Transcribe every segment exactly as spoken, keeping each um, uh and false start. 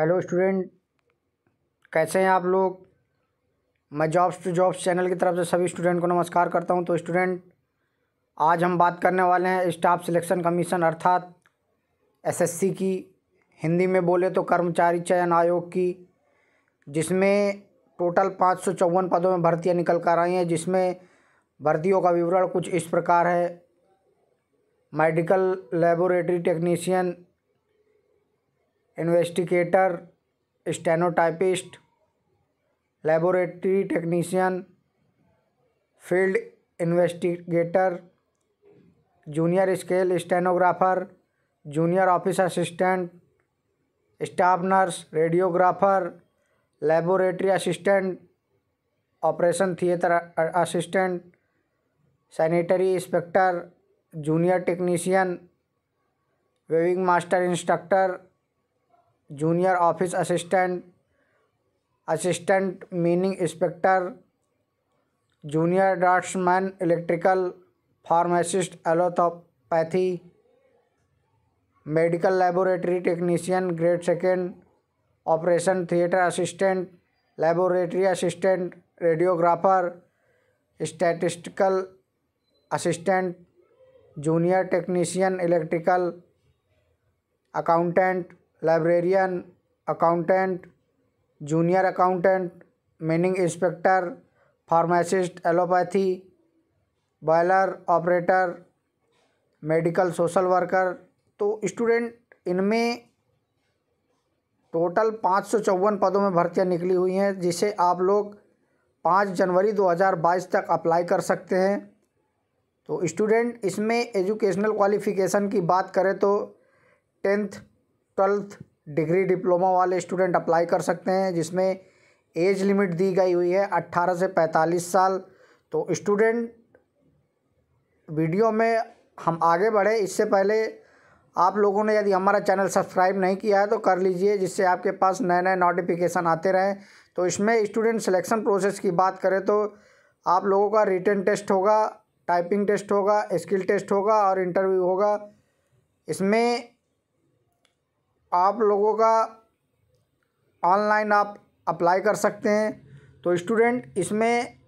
Hello student, कैसे हैं आप लोग। मैं जॉब्स टू जॉब्स चैनल की तरफ से सभी स्टूडेंट को नमस्कार करता हूं। तो स्टूडेंट, आज हम बात करने वाले हैं स्टाफ सिलेक्शन कमीशन अर्थात एसएससी की, हिंदी में बोले तो कर्मचारी चयन आयोग की, जिसमें टोटल पाँच सौ चौवन पदों में भर्तियाँ निकल कर आई हैं, जिसमें भर्तियों का विवरण कुछ इस प्रकार है। Medical laboratory technician, investigator, stenotypist, laboratory technician, field investigator, junior scale stenographer, junior office assistant, staff nurse, radiographer, laboratory assistant, operation theatre assistant, sanitary inspector, junior technician, weaving master instructor, junior office assistant, assistant mining inspector, junior draughtsman, electrical, pharmacist, allopathy, medical laboratory technician grade second, operation theatre assistant, laboratory assistant, radiographer, statistical assistant, junior technician electrical, accountant, librarian, accountant, junior accountant, mining inspector, pharmacist, allopathy, boiler operator, medical social worker. तो student, इनमें total पाँच सौ चौवन पदों में भर्तियां निकली हुई हैं, जिसे आप लोग पाँच जनवरी दो हज़ार बाईस तक अप्लाई कर सकते हैं। तो स्टूडेंट, इसमें एजुकेशनल क्वालिफ़िकेशन की बात करें तो टेंथ ट्वेल्थ डिग्री डिप्लोमा वाले स्टूडेंट अप्लाई कर सकते हैं, जिसमें एज लिमिट दी गई हुई है अट्ठारह से पैंतालीस साल। तो स्टूडेंट, वीडियो में हम आगे बढ़े इससे पहले आप लोगों ने यदि हमारा चैनल सब्सक्राइब नहीं किया है तो कर लीजिए, जिससे आपके पास नए नए नोटिफिकेशन आते रहें। तो इसमें स्टूडेंट सिलेक्शन प्रोसेस की बात करें तो आप लोगों का रिटन टेस्ट होगा, टाइपिंग टेस्ट होगा, स्किल टेस्ट होगा और इंटरव्यू होगा। इसमें आप लोगों का ऑनलाइन आप अप्लाई कर सकते हैं। तो स्टूडेंट, इसमें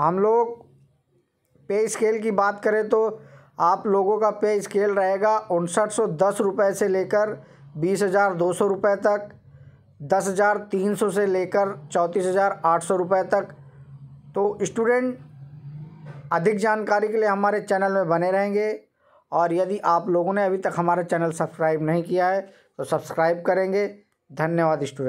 हम लोग पे स्केल की बात करें तो आप लोगों का पे स्केल रहेगा उनसठ सौ दस रुपये से लेकर बीस हज़ार दो सौ रुपये तक, दस हज़ार तीन सौ से लेकर चौंतीस हज़ार आठ सौ रुपये तक। तो स्टूडेंट, अधिक जानकारी के लिए हमारे चैनल में बने रहेंगे, और यदि आप लोगों ने अभी तक हमारा चैनल सब्सक्राइब नहीं किया है तो सब्सक्राइब करेंगे। धन्यवाद स्टूडेंट।